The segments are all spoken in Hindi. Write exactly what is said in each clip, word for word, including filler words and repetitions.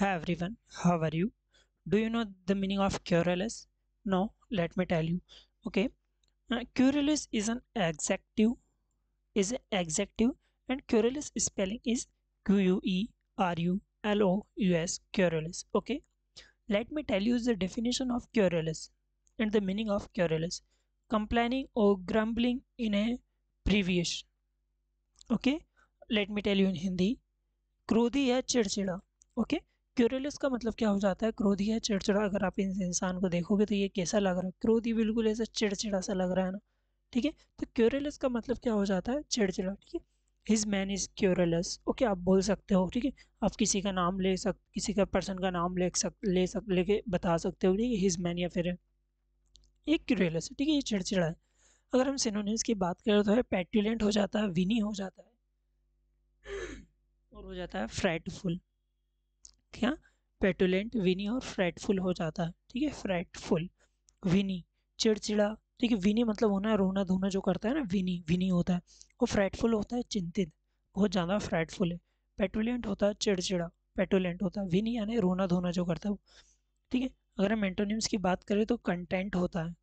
Hi everyone, how are you? Do you know the meaning of querulous? No, let me tell you. Okay, uh, querulous is an adjective, is an adjective, and querulous spelling is Q U E R U L O U S, querulous. Okay, let me tell you the definition of querulous and the meaning of querulous: complaining or grumbling in a previous. Okay, let me tell you in Hindi, क्रोधी या चिड़चिड़ा. ओके, क्यूरियस का मतलब क्या हो जाता है? क्रोधी या चिड़चिड़ा. अगर आप इस इंसान को देखोगे तो ये कैसा लग रहा है? क्रोधी, बिल्कुल ऐसा चिड़चिड़ा सा लग रहा है ना. ठीक है, तो क्यूरियस का मतलब क्या हो जाता है? चिड़चिड़ा. ठीक है, his man is curious. Okay, आप बोल सकते हो. ठीक है, आप किसी का नाम ले सक किसी का पर्सन का नाम ले सक ले सक लेके बता सकते हो. ठीक है, हिज मैन या फिर ये क्यूरियस है. ठीक है, ये चिड़चिड़ा है. अगर हम सिनोनिम्स की बात करें तो है पेट्यूलेंट हो जाता है, विनी हो जाता है, और हो जाता है फ्रैटफुल. क्या पेटुलेंट, विनी और फ्रैटफुल हो जाता है. ठीक है, फ्रैटफुल, विनी, चिड़चिड़ा. ठीक है, विनी मतलब होना रोना धोना जो करता है ना, विनी विनी होता है. और फ्रैटफुल होता है चिंतित, बहुत ज़्यादा फ्रैटफुल है. पेटुलेंट होता है चिड़चिड़ा, पेटुलेंट होता है. विनी यानी रोना धोना जो करता है. ठीक है, अगर हम एंटोनिम्स की बात करें तो कंटेंट होता है,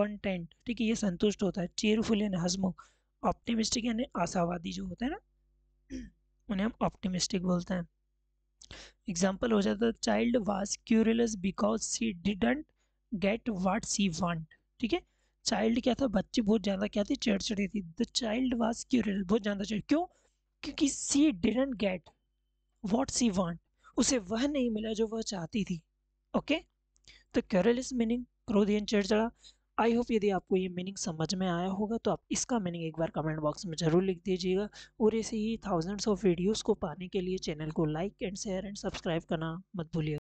कंटेंट. ठीक है, ये संतुष्ट होता है. चेयरफुल यानी हंसमुख, ऑप्टिमिस्टिक यानी आशावादी जो होता है ना, उन्हें हम ऑप्टिमिस्टिक बोलते हैं. एग्जाम्पल हो जाता है, child was curious because she didn't get what she want. ठीक है, चाइल्ड क्या था? बच्चे बहुत ज़्यादा क्या थी? चिड़चिड़ी थी. द चाइल्ड वाज क्यूरियस, बहुत ज़्यादा चिड़. क्यों? क्योंकि she didn't get what she want, उसे वह नहीं मिला जो वह चाहती थी. ओके, तो क्यूरियस मीनिंग क्रोधी एंड चिड़चिड़ा. आई होप यदि आपको ये मीनिंग समझ में आया होगा तो आप इसका मीनिंग एक बार कमेंट बॉक्स में ज़रूर लिख दीजिएगा. और ऐसे ही थाउजेंड्स ऑफ वीडियोस को पाने के लिए चैनल को like and share and subscribe करना मत भूलिएगा.